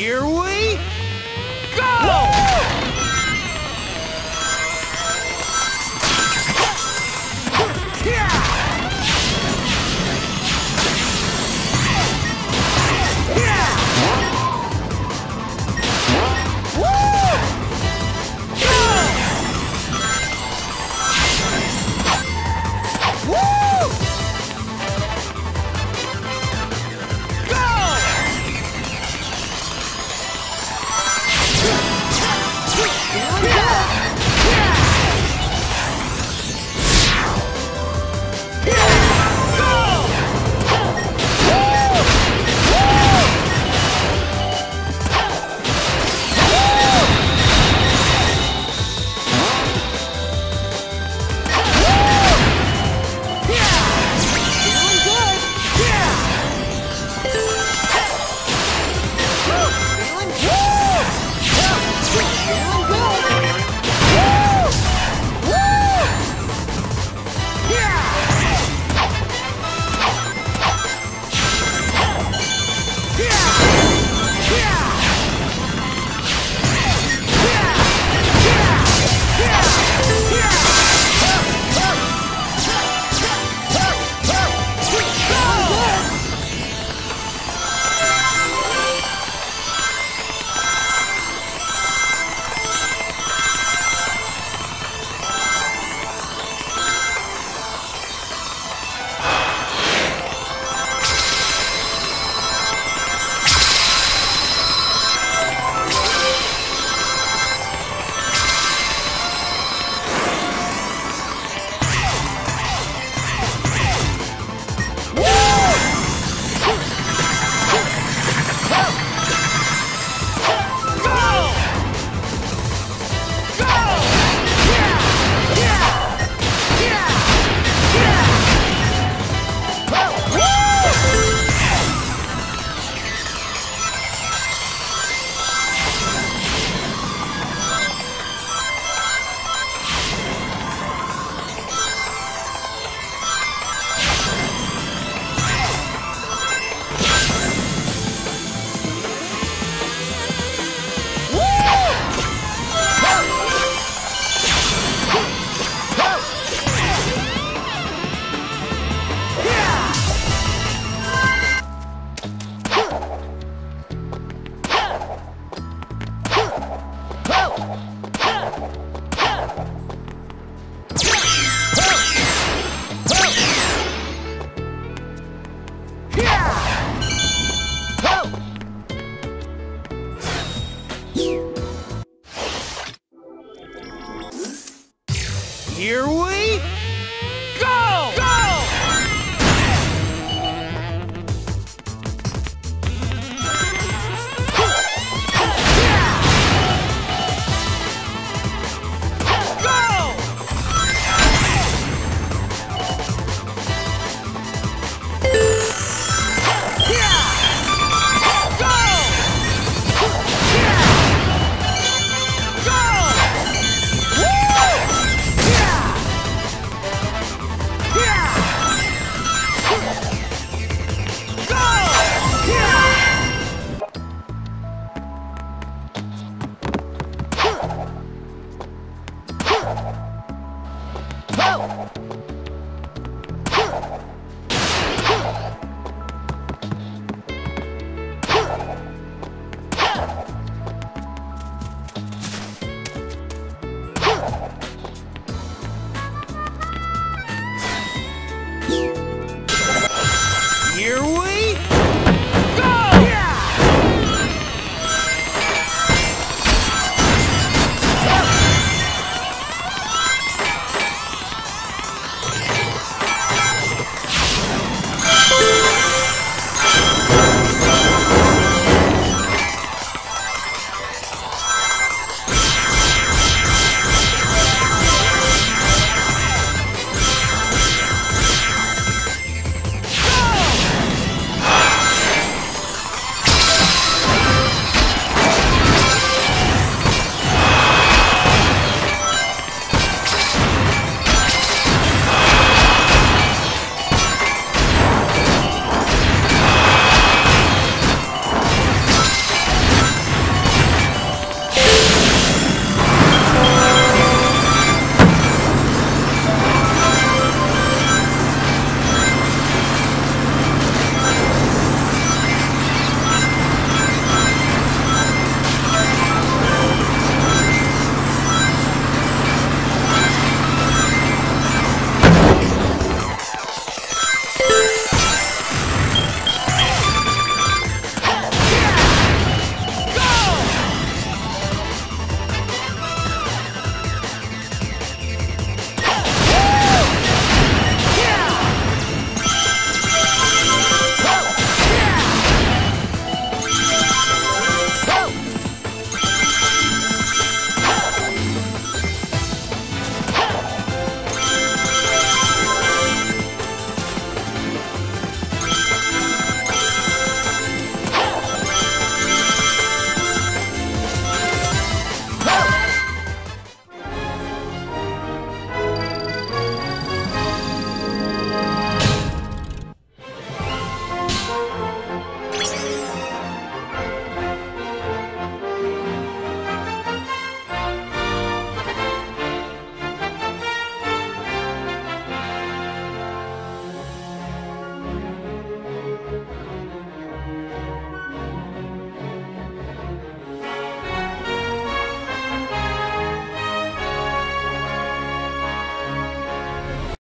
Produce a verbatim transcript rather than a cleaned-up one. Here we go! Whoa! Here we go! Go! Here we